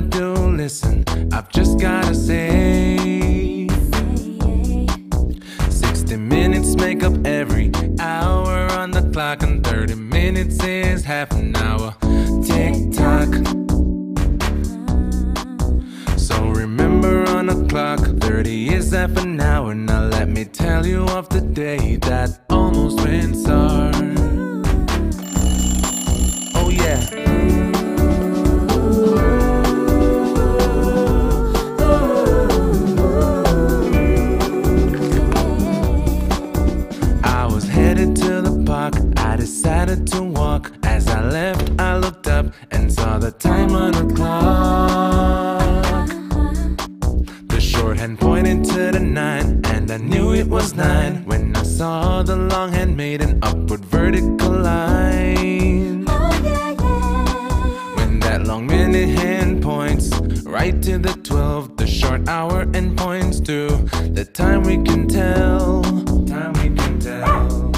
ever do, listen, I've just gotta say, 60 minutes make up every hour on the clock, and 30 minutes is half an hour. Tick tock. So remember, on the clock 30 is half an hour. Now let me tell you of the day that almost went sour. Oh yeah. I decided to walk. As I left, I looked up and saw the time on the clock. The shorthand pointed to the 9, and I knew it was 9 when I saw the longhand made an upward vertical line. Oh, yeah, yeah. When that long minute hand points right to the 12, the short hour end points to the time we can tell. Time we can tell.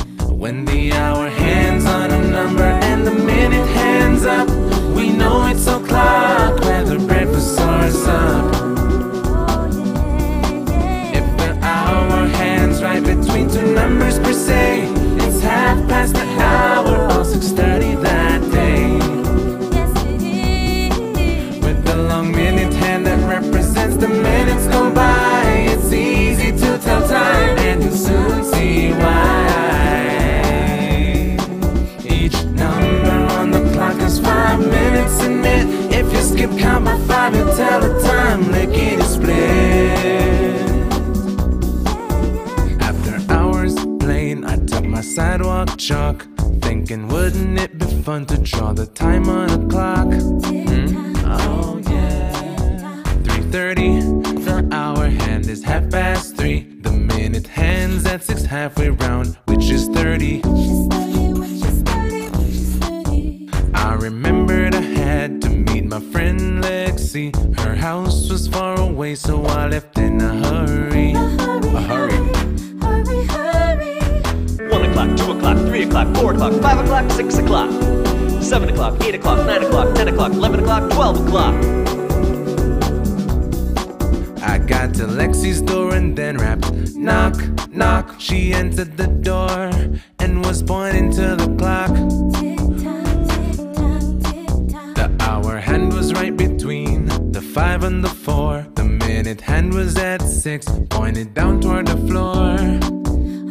When the hour hands on a number and the minute hands up, we know it's o'clock, whether breakfast or sup. If the hour hands right between two numbers per se, it's half past the hour or 6:30 that day. With the long minute hand that represents the minutes gone by, it's easy to tell time, and you'll soon see why. It's 5 minutes in it. If you skip count by 5, you tell the time like it is split. After hours playing, I took my sidewalk chalk, thinking wouldn't it be fun to draw the time on a clock. Oh yeah. 3:30, the hour hand is half past 3. The minute hand's at 6, halfway round, which is 30. I remembered I had to meet my friend Lexi. Her house was far away, so I left in a hurry. Hurry. 1 o'clock, 2 o'clock, 3 o'clock, 4 o'clock, 5 o'clock, 6 o'clock, 7 o'clock, 8 o'clock, 9 o'clock, 10 o'clock, 11 o'clock, 12 o'clock. I got to Lexi's door and then rapped. Knock, knock. She entered the door and was pointing to the clock. Hand was right between the 5 and the 4. The minute hand was at 6, pointed down toward the floor.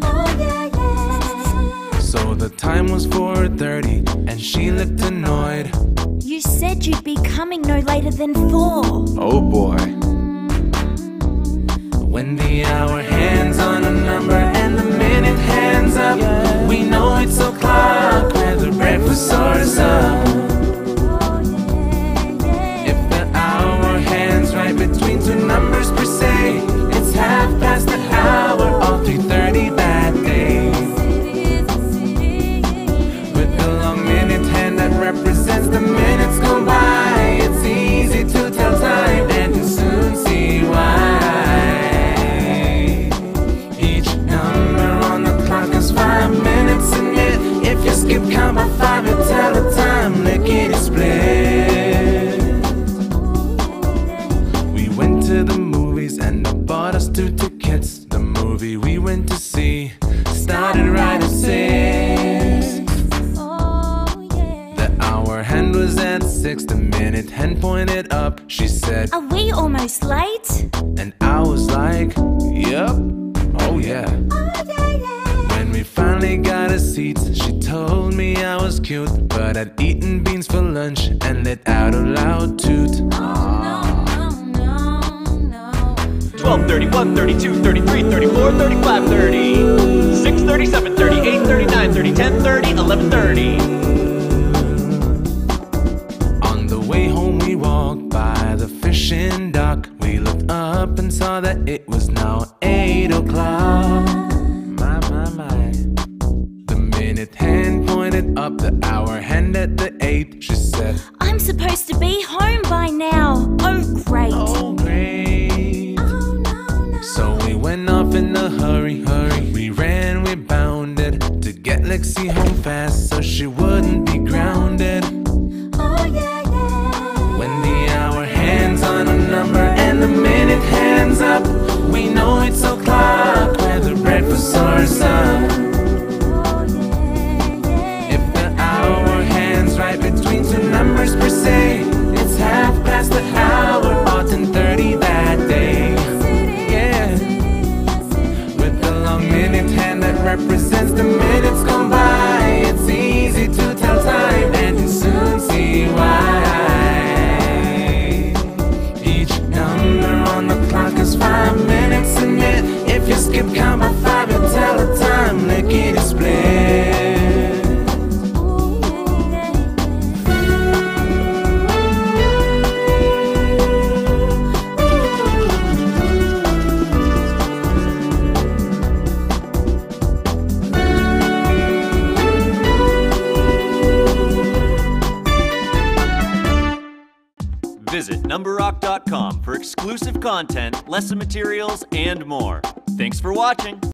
Oh, yeah, yeah. So the time was 4:30, and she looked annoyed. You said you'd be coming no later than 4. Oh boy. When the hour hands on a number and the minute hands up, yeah, we know it's o'clock, whether breakfast or sup. Between two numbers per se, it's half past the hour or 3:30 that day. With the long minute hand that represents the minutes gone by, it's easy to tell time, and you'll soon see why. Each number on the clock is 5 minutes in it. If you skip count by 5, you tell the time like it is split. The movies and I bought us 2 tickets. The movie we went to see started right at 6. Oh, yeah. The hour hand was at 6. The minute hand pointed up. She said, "Are we almost late?" And I was like, "Yep, oh yeah." Oh, yeah, yeah. When we finally got our seats, she told me I was cute, but I'd eaten beans for lunch and let out a loud toot. Oh, no. 12, 31, 32, 33, 34, 35, 30, 6, 37, 38, 39, 30, 10, 30, 11, 30. On the way home we walked by the fishing dock. We looked up and saw that it was now 8 o'clock. My, my, my. The minute hand pointed up, the hour hand at the 8th. She said, "I'm supposed to be home by now." Oh, great. Oh, great. So we went off in a hurry, hurry. We ran, we bounded to get Lexi home fast so she wouldn't be grounded. Oh yeah, yeah. When the hour hands up. We know it's o'clock, where the breakfast starts up. If the hour hands right between two numbers per se, it's 30 that day. Yeah. With the long minute hand that represents the minutes gone by, it's easy to tell time, and you soon see why. Each number on the clock is 5 minutes in it. If you skip count by five, you tell the time, lickety split. Visit numberock.com for exclusive content, lesson materials, and more. Thanks for watching.